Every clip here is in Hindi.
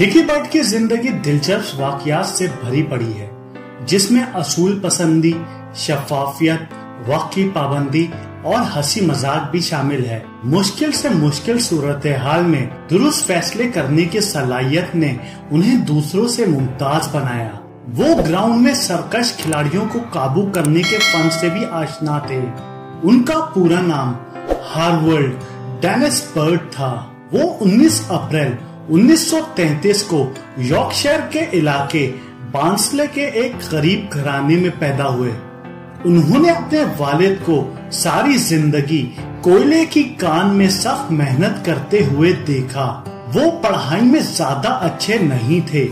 हिकी बर्ड की जिंदगी दिलचस्प वाकयात से भरी पड़ी है, जिसमें असूल पसंदी, शफाफियत, वक्त की पाबंदी और हंसी मजाक भी शामिल है। मुश्किल से मुश्किल सूरत हाल में दुरुस्त फैसले करने की सलाहियत ने उन्हें दूसरों से मुमताज बनाया। वो ग्राउंड में सर्कस खिलाड़ियों को काबू करने के फन से भी आशना थे। उनका पूरा नाम हेरोल्ड डेनिस बर्ड था। वो 19 अप्रैल 1933 को यॉर्कशायर के इलाके बांसले के एक गरीब घराने में पैदा हुए। उन्होंने अपने वालिद को सारी जिंदगी कोयले की खान में सख्त मेहनत करते हुए देखा। वो पढ़ाई में ज्यादा अच्छे नहीं थे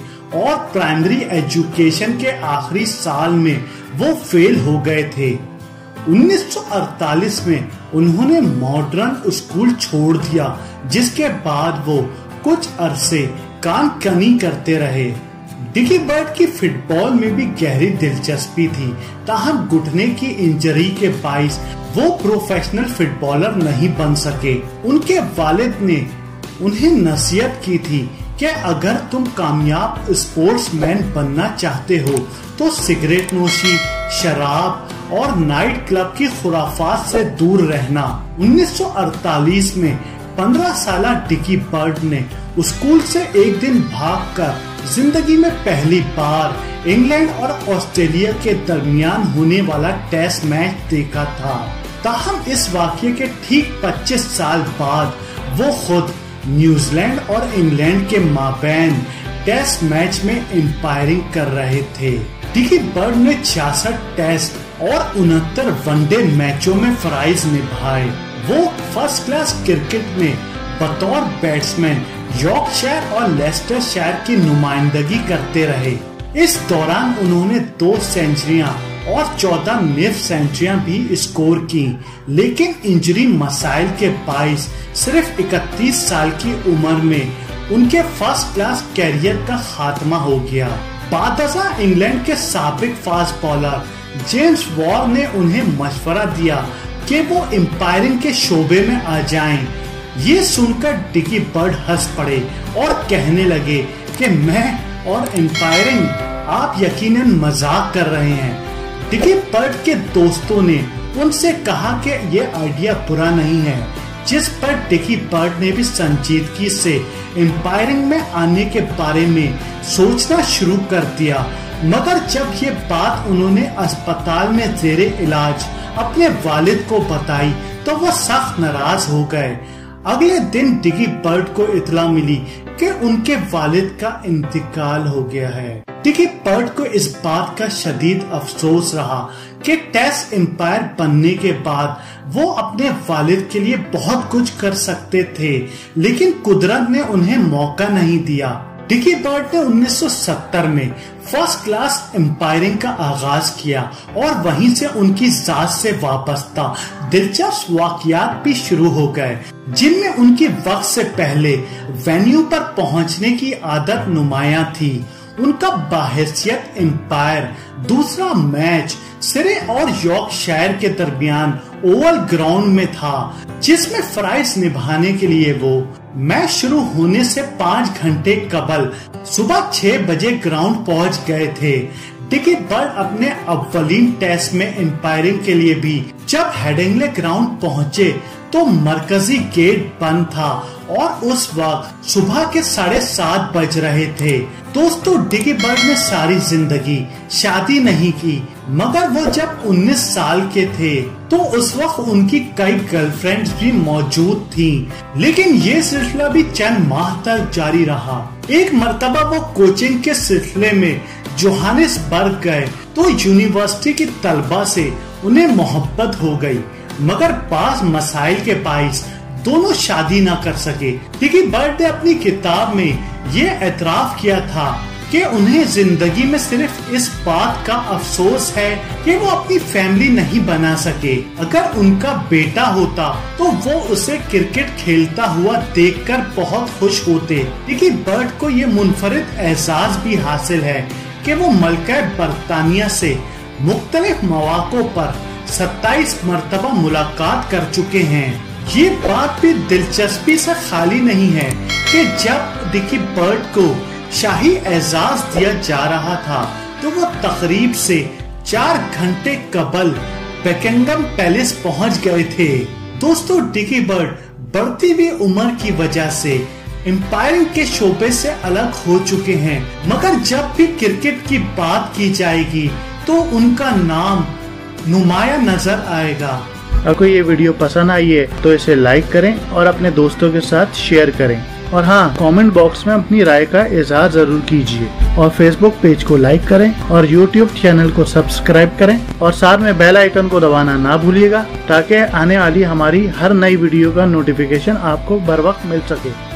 और प्राइमरी एजुकेशन के आखिरी साल में वो फेल हो गए थे। 1948 में उन्होंने मॉडर्न स्कूल छोड़ दिया, जिसके बाद वो कुछ अरसे कानकनी करते रहे। डिकी बर्ड की फुटबॉल में भी गहरी दिलचस्पी थी, ताहम घुटने की इंजरी के बाइस वो प्रोफेशनल फुटबॉलर नहीं बन सके। उनके वालिद ने उन्हें नसीहत की थी कि अगर तुम कामयाब स्पोर्ट्समैन बनना चाहते हो तो सिगरेट नोशी, शराब और नाइट क्लब की खुराफात से दूर रहना। 1948 में 15 साल डिकी बर्ड ने स्कूल से एक दिन भागकर जिंदगी में पहली बार इंग्लैंड और ऑस्ट्रेलिया के दरमियान होने वाला टेस्ट मैच देखा था। ताहम इस वाकये के ठीक 25 साल बाद वो खुद न्यूजीलैंड और इंग्लैंड के माबैन टेस्ट मैच में अंपायरिंग कर रहे थे। डिकी बर्ड ने 66 टेस्ट और 69 वनडे मैचों में फराइज निभाए। वो फर्स्ट क्लास क्रिकेट में बतौर बैट्समैन यॉर्कशायर और लेस्टरशायर की नुमाइंदगी करते रहे। इस दौरान उन्होंने 2 सेंचुरियां और 14 निफ सेंचुरियां भी स्कोर की, लेकिन इंजरी मसाइल के बाइस सिर्फ 31 साल की उम्र में उनके फर्स्ट क्लास कैरियर का खात्मा हो गया। बादशाह इंग्लैंड के साबिक फास्ट बॉलर जेम्स वॉर ने उन्हें मशवरा दिया कि वो एम्पायरिंग के शोबे में आ जाएं। ये सुनकर डिकी बर्ड हंस पड़े और कहने लगे कि मैं और एम्पायरिंग, आप यकीनन मजाक कर रहे हैं। डिकी बर्ड के दोस्तों ने उनसे कहा कि ये आइडिया बुरा नहीं है, जिस पर डिकी बर्ड ने भी संजीदगी से एम्पायरिंग में आने के बारे में सोचना शुरू कर दिया। मगर जब ये बात उन्होंने अस्पताल में जेरे इलाज अपने वालिद को बताई तो वो सख्त नाराज हो गए। अगले दिन डिकी बर्ड को इतला मिली कि उनके वालिद का इंतकाल हो गया है। डिकी बर्ड को इस बात का शदीद अफसोस रहा कि टेस्ट अंपायर बनने के बाद वो अपने वालिद के लिए बहुत कुछ कर सकते थे, लेकिन कुदरत ने उन्हें मौका नहीं दिया। डिकी बर्ड ने 1970 में फर्स्ट क्लास एम्पायरिंग का आगाज किया और वहीं से उनकी सास से वाबस्ता दिलचस्प वाकयात भी शुरू हो गए, जिनमें उनकी वक्त से पहले वेन्यू पर पहुंचने की आदत नुमाया थी। उनका बाहसियत एम्पायर दूसरा मैच सिरे और यॉर्कशायर के दरमियान ओवल ग्राउंड में था, जिसमें फराइज निभाने के लिए वो मैच शुरू होने से 5 घंटे कबल सुबह 6 बजे ग्राउंड पहुंच गए थे। डिकी बर्ड अपने अव्वलीन टेस्ट में एम्पायरिंग के लिए भी जब हेडिंगले ग्राउंड पहुंचे तो मरकजी गेट बंद था और उस वक्त सुबह के 7:30 बज रहे थे। दोस्तों, डिकी बर्ड ने सारी जिंदगी शादी नहीं की, मगर वो जब 19 साल के थे तो उस वक्त उनकी कई गर्लफ्रेंड्स भी मौजूद थीं, लेकिन ये सिलसिला भी चंद माह तक जारी रहा। एक मर्तबा वो कोचिंग के सिलसिले में जोहानिसबर्ग गए तो यूनिवर्सिटी की तलबा से उन्हें मोहब्बत हो गई, मगर पास मसाइल के बाइस दोनों शादी ना कर सके। डिकी बर्ड ने अपनी किताब में ये एतराफ किया था कि उन्हें जिंदगी में सिर्फ इस बात का अफसोस है कि वो अपनी फैमिली नहीं बना सके। अगर उनका बेटा होता तो वो उसे क्रिकेट खेलता हुआ देखकर बहुत खुश होते। डिकी बर्ड को ये मुनफरिद एहसास भी हासिल है कि वो मलका बरतानिया से मुख्तलिफ मौकों पर 27 मरतबा मुलाकात कर चुके हैं। ये बात भी दिलचस्पी से खाली नहीं है कि जब डिकी बर्ड को शाही एजाज दिया जा रहा था तो वो तकरीब से 4 घंटे कबल बैकेंगम पैलेस पहुंच गए थे। दोस्तों, डिकी बर्ड बढ़ती हुई उम्र की वजह से एम्पायरिंग के शोबे से अलग हो चुके हैं, मगर जब भी क्रिकेट की बात की जाएगी तो उनका नाम नुमाया नजर आएगा। आपको ये वीडियो पसंद आई है तो इसे लाइक करें और अपने दोस्तों के साथ शेयर करें, और हाँ, कमेंट बॉक्स में अपनी राय का इजहार जरूर कीजिए, और फेसबुक पेज को लाइक करें और यूट्यूब चैनल को सब्सक्राइब करें, और साथ में बेल आइकन को दबाना ना भूलिएगा ताकि आने वाली हमारी हर नई वीडियो का नोटिफिकेशन आपको बर वक्त मिल सके।